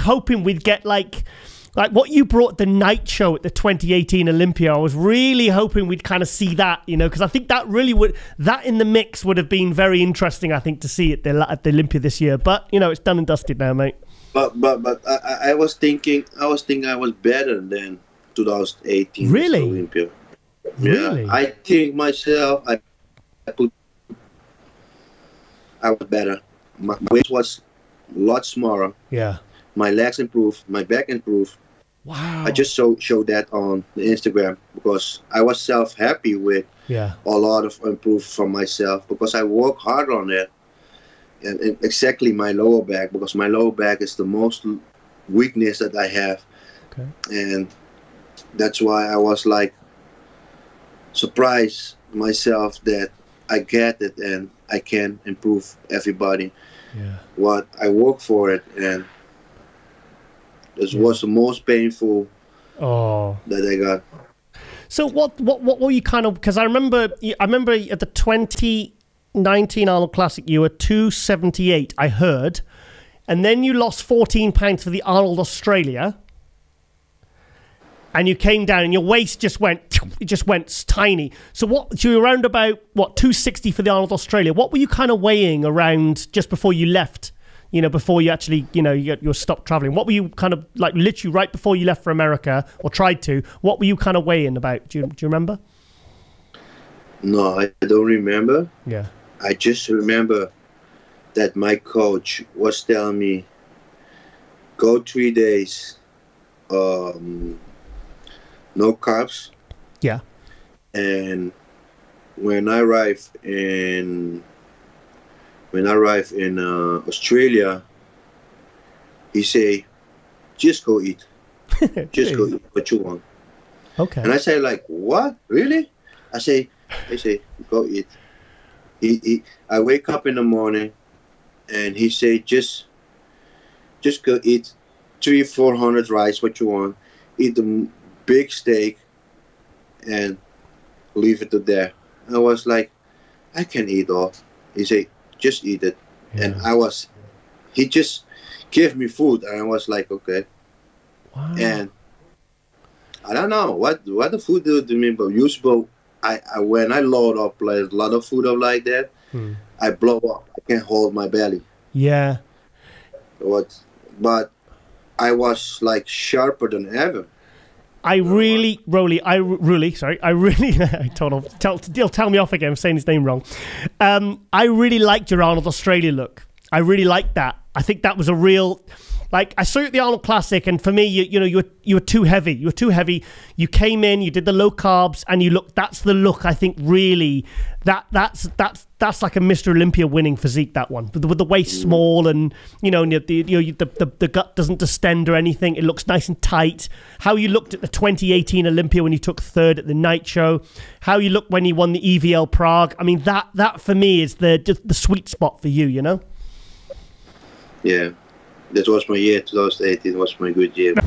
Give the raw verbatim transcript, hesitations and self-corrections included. hoping we'd get like... Like what you brought the night show at the twenty eighteen Olympia, I was really hoping we'd kind of see that, you know, because I think that really would, that in the mix would have been very interesting, I think, to see at the, at the Olympia this year. But, you know, it's done and dusted now, mate. But but but I, I was thinking, I was thinking I was better than twenty eighteen really? Olympia. Yeah. Really? I think myself, I, I could, I was better. My weight was a lot smaller. Yeah. My legs improved, my back improved. Wow. I just so, showed that on the Instagram because I was self-happy with yeah. a lot of improvement from myself because I work hard on it. And, and exactly my lower back, because my lower back is the most weakness that I have. Okay. And that's why I was like surprised myself that I get it and I can improve everybody. Yeah. What I work for it and... It was the most painful oh. that I got. So what what what were you kind of? Because I remember I remember at the twenty nineteen Arnold Classic you were two seventy-eight. I heard, and then you lost fourteen pounds for the Arnold Australia, and you came down and your waist just went it just went tiny. So what you were around about what two sixty for the Arnold Australia? What were you kind of weighing around just before you left? You know, before you actually, you know, you, you stopped traveling, what were you kind of like literally right before you left for America or tried to, what were you kind of weighing about? Do you, do you remember? No, I don't remember. Yeah. I just remember that my coach was telling me, go three days, um, no carbs. Yeah. And when I arrived in... When I arrived in uh, Australia, he say, just go eat. Just go eat what you want. Okay. And I say like, what? Really? I say, I say, go eat. He, he, I wake up in the morning and he say, just, just go eat three, four hundred rice, what you want. Eat the big steak and leave it to there. And I was like, I can eat all. He say, just eat it. Yeah. And I was, he just gave me food and I was like, okay. Wow. And I don't know what what the food do to me, but usually I, I when I load up like a lot of food up like that, hmm. I blow up. I can't hold my belly. Yeah. What? But I was like sharper than ever. I really, Roelly, I really, sorry, I really, I told him, tell, he'll tell me off again, I'm saying his name wrong. Um, I really liked your Arnold Australia look. I really liked that. I think that was a real, like, I saw you at the Arnold Classic, and for me, you, you know, you were, you were too heavy. You were too heavy. You came in, you did the low carbs, and you looked, that's the look, I think, really, that that's, that's, that's like a Mister Olympia winning physique, that one. With the, with the waist small and, you know, and the, you know the, the, the gut doesn't distend or anything. It looks nice and tight. How you looked at the twenty eighteen Olympia when you took third at the night show. How you looked when you won the E V L Prague. I mean, that, that for me is the, just the sweet spot for you, you know? Yeah. That was my year, twenty eighteen was my good year.